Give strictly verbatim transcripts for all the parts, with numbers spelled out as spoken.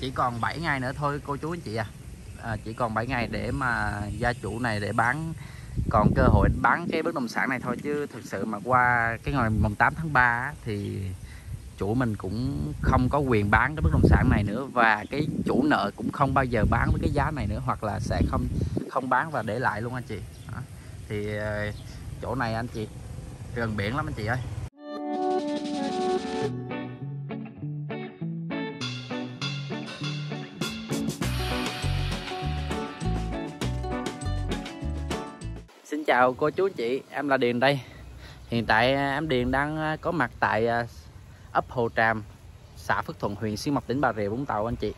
Chỉ còn bảy ngày nữa thôi cô chú anh chị à. à Chỉ còn bảy ngày để mà gia chủ này để bán, còn cơ hội bán cái bất động sản này thôi. Chứ thực sự mà qua cái ngày mùng tám tháng ba thì chủ mình cũng không có quyền bán cái bất động sản này nữa, và cái chủ nợ cũng không bao giờ bán với cái giá này nữa, hoặc là sẽ không không bán và để lại luôn anh chị. Đó. Thì chỗ này anh chị gần biển lắm anh chị ơi. Xin chào cô chú anh chị, em là Điền đây. Hiện tại em Điền đang có mặt tại ấp Hồ Tràm, xã Phước Thuận, huyện Xuyên Mộc, tỉnh Bà Rịa Vũng Tàu anh chị.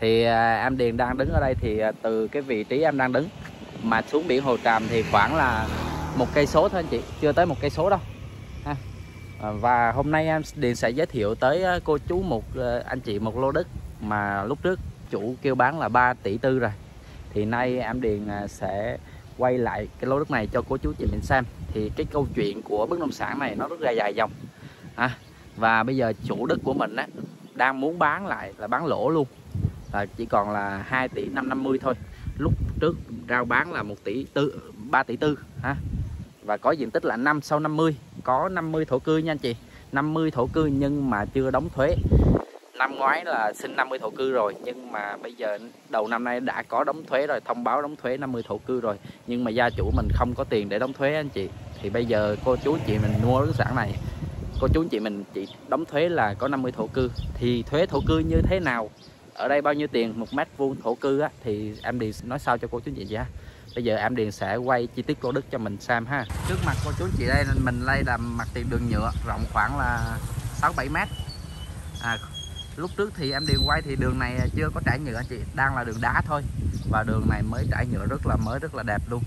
Thì em Điền đang đứng ở đây thì từ cái vị trí em đang đứng mà xuống biển Hồ Tràm thì khoảng là một cây số thôi anh chị, chưa tới một cây số đâu. Ha. Và hôm nay em Điền sẽ giới thiệu tới cô chú một anh chị một lô đất mà lúc trước chủ kêu bán là ba tỷ tư rồi. Thì nay em Điền sẽ quay lại cái lô đất này cho cô chú chị mình xem. Thì cái câu chuyện của bất động sản này nó rất là dài dòng. À, và bây giờ chủ đất của mình á, đang muốn bán lại là bán lỗ luôn, là chỉ còn là hai tỷ năm trăm năm mươi thôi. Lúc trước rao bán là một tỷ tư, ba tỷ tư ha. Và có diện tích là năm sau năm mươi, có năm mươi thổ cư nha anh chị, năm mươi thổ cư nhưng mà chưa đóng thuế. Năm ngoái là xin năm mươi thổ cư rồi, nhưng mà bây giờ đầu năm nay đã có đóng thuế rồi, thông báo đóng thuế năm mươi thổ cư rồi. Nhưng mà gia chủ mình không có tiền để đóng thuế anh chị. Thì bây giờ cô chú chị mình mua bất sản này, cô chú chị mình chỉ đóng thuế là có năm mươi thổ cư. Thì thuế thổ cư như thế nào, ở đây bao nhiêu tiền một mét vuông thổ cư á, thì em Điền nói sao cho cô chú chị vậy ha. Bây giờ em Điền sẽ quay chi tiết lô đất cho mình xem ha. Trước mặt cô chú chị đây mình đây là mặt tiền đường nhựa rộng khoảng là sáu bảy mét. À, lúc trước thì em Điền quay thì đường này chưa có trải nhựa anh chị, đang là đường đá thôi, và đường này mới trải nhựa rất là mới, rất là đẹp luôn.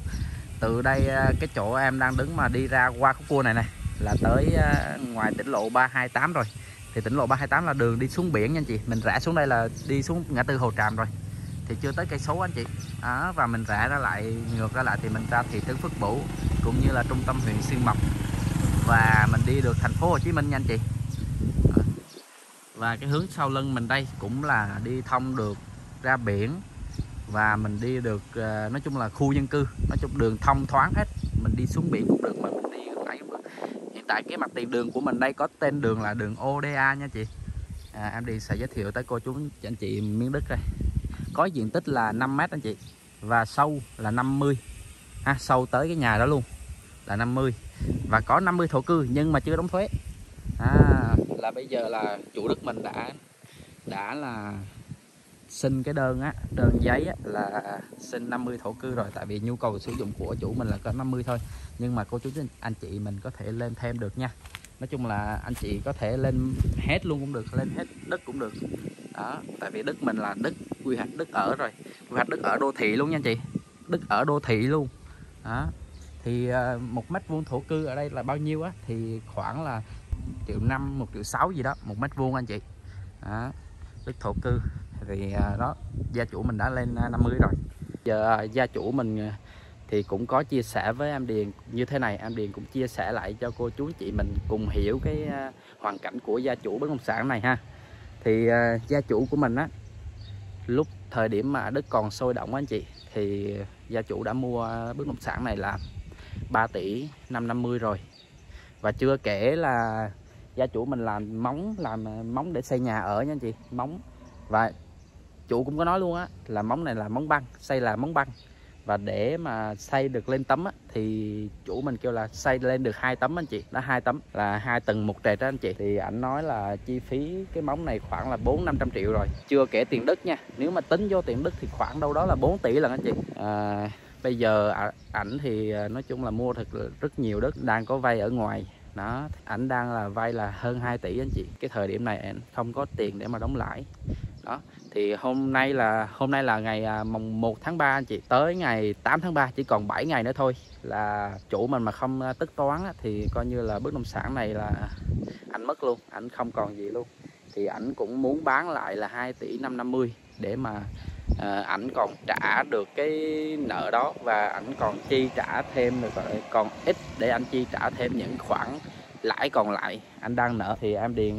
Từ đây cái chỗ em đang đứng mà đi ra qua khúc cua này này là tới ngoài tỉnh lộ ba hai tám rồi. Thì tỉnh lộ ba hai tám là đường đi xuống biển nha anh chị, mình rẽ xuống đây là đi xuống ngã tư Hồ Tràm rồi, thì chưa tới cây số anh chị. Đó, và mình rẽ ra lại, ngược ra lại thì mình ra thị trấn Phước Bửu cũng như là trung tâm huyện Xuyên Mộc, và mình đi được thành phố Hồ Chí Minh nha anh chị. Và cái hướng sau lưng mình đây cũng là đi thông được ra biển, và mình đi được, nói chung là khu dân cư, nói chung đường thông thoáng hết, mình đi xuống biển cũng được mà mình đi cũng được. Hiện tại cái mặt tiền đường của mình đây có tên đường là đường ô đê a nha chị. À, em đi sẽ giới thiệu tới cô chú anh chị miếng đất đây. Có diện tích là năm mét anh chị, và sâu là năm mươi. Ha, sâu tới cái nhà đó luôn là năm mươi. Và có năm mươi thổ cư nhưng mà chưa đóng thuế. À, là bây giờ là chủ đất mình đã đã là xin cái đơn á, đơn giấy á, là xin năm mươi thổ cư rồi, tại vì nhu cầu sử dụng của chủ mình là có năm mươi thôi. Nhưng mà cô chú anh chị mình có thể lên thêm được nha. Nói chung là anh chị có thể lên hết luôn cũng được, lên hết đất cũng được. Đó, tại vì đất mình là đất quy hoạch đất ở rồi, quy hoạch đất ở đô thị luôn nha anh chị, đất ở đô thị luôn. Đó. Thì một mét vuông thổ cư ở đây là bao nhiêu á, thì khoảng là một triệu năm, một triệu sáu gì đó một mét vuông anh chị. Đó, đất thổ cư thì đó, gia chủ mình đã lên năm mươi rồi. Giờ gia chủ mình thì cũng có chia sẻ với em Điền như thế này, em Điền cũng chia sẻ lại cho cô chú chị mình cùng hiểu cái hoàn cảnh của gia chủ bất động sản này ha. Thì gia chủ của mình á, lúc thời điểm mà đất còn sôi động anh chị, thì gia chủ đã mua bất động sản này là ba tỷ năm trăm năm mươi rồi. Và chưa kể là gia chủ mình làm móng, làm móng để xây nhà ở nha anh chị, móng. Và chủ cũng có nói luôn á, là móng này là móng băng, xây là móng băng. Và để mà xây được lên tấm á, thì chủ mình kêu là xây lên được hai tấm anh chị, đó hai tấm là hai tầng một trệt đó anh chị. Thì ảnh nói là chi phí cái móng này khoảng là bốn năm trăm triệu rồi, chưa kể tiền đất nha. Nếu mà tính vô tiền đất thì khoảng đâu đó là bốn tỷ lần anh chị. À, bây giờ ảnh thì nói chung là mua thật rất nhiều đất, đang có vay ở ngoài. Đó, ảnh đang là vay là hơn hai tỷ anh chị. Cái thời điểm này ảnh không có tiền để mà đóng lãi. Đó, thì hôm nay là hôm nay là ngày mùng một tháng ba anh chị, tới ngày tám tháng ba chỉ còn bảy ngày nữa thôi là chủ mình mà không tất toán thì coi như là bất động sản này là ảnh mất luôn, ảnh không còn gì luôn. Thì ảnh cũng muốn bán lại là hai tỷ năm trăm năm mươi để mà ảnh à, còn trả được cái nợ đó, và ảnh còn chi trả thêm được còn ít để anh chi trả thêm những khoản lãi còn lại anh đang nợ. Thì em Điền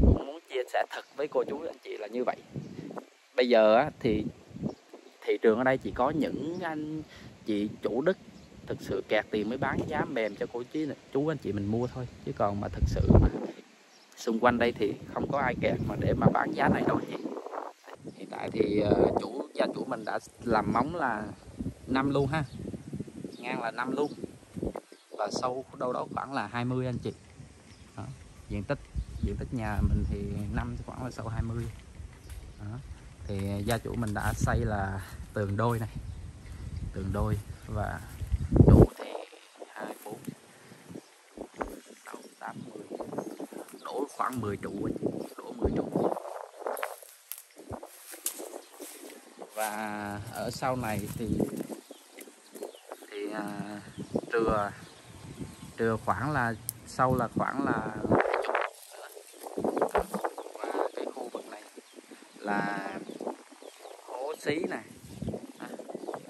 cũng muốn chia sẻ thật với cô chú anh chị là như vậy. bây giờ á, thì thị trường ở đây chỉ có những anh chị chủ đất thực sự kẹt tiền mới bán giá mềm cho cô chí này, chú anh chị mình mua thôi, chứ còn mà thực sự mà xung quanh đây thì không có ai kẹt mà để mà bán giá này đâu. Hiện tại thì chủ gia chủ mình đã làm móng là năm luôn ha, ngang là năm luôn và sâu đâu đó khoảng là hai mươi anh chị. Đó. Diện tích diện tích nhà mình thì năm khoảng là sâu hai mươi. Đó. Thì gia chủ mình đã xây là tường đôi này, tường đôi và chủ thì hai, bốn, sáu, tám, mười, đổ khoảng mười trụ, đổ mười trụ. Và ở sau này thì thì trừa trừa khoảng là sau là khoảng là cái khu vực này là hố xí này, à,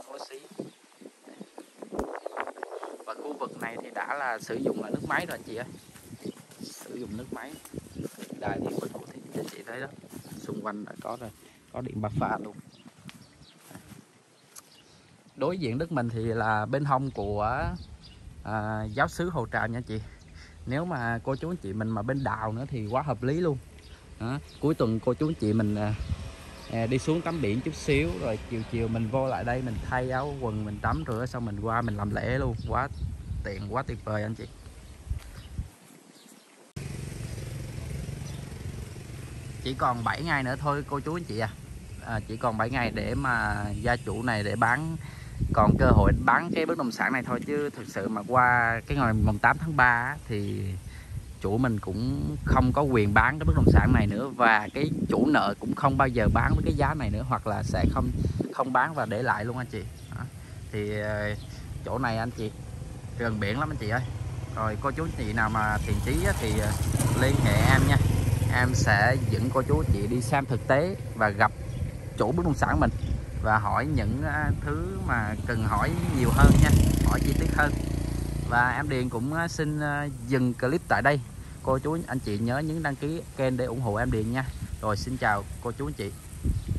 hố xí. Và khu vực này thì đã là sử dụng là nước máy rồi anh chị ơi, sử dụng nước máy. Đài điện của thủ thì anh chị thấy đó, xung quanh đã có rồi, có điện bạc pha luôn. Đối diện đất mình thì là bên hông của à, giáo xứ Hồ Tràm nha anh chị. Nếu mà cô chú anh chị mình mà bên đào nữa thì quá hợp lý luôn. Đó. Cuối tuần cô chú anh chị mình à, đi xuống tắm biển chút xíu, rồi chiều chiều mình vô lại đây mình thay áo quần, mình tắm rửa xong mình qua mình làm lễ luôn. Quá tiện, quá tuyệt vời anh chị. Chỉ còn bảy ngày nữa thôi cô chú anh chị à, à chỉ còn bảy ngày để mà gia chủ này để bán, còn cơ hội bán cái bất động sản này thôi, chứ thực sự mà qua cái ngày mùng tám tháng ba thì chủ mình cũng không có quyền bán cái bất động sản này nữa, và cái chủ nợ cũng không bao giờ bán với cái giá này nữa, hoặc là sẽ không không bán và để lại luôn anh chị. Đó. Thì chỗ này anh chị gần biển lắm anh chị ơi. Rồi cô chú chị nào mà thiện chí thì liên hệ em nha, em sẽ dẫn cô chú chị đi xem thực tế và gặp chủ bất động sản mình và hỏi những thứ mà cần hỏi nhiều hơn nha, hỏi chi tiết hơn. Và em Điền cũng xin dừng clip tại đây. Cô chú anh chị nhớ nhấn đăng ký kênh để ủng hộ em Điền nha. Rồi xin chào cô chú anh chị.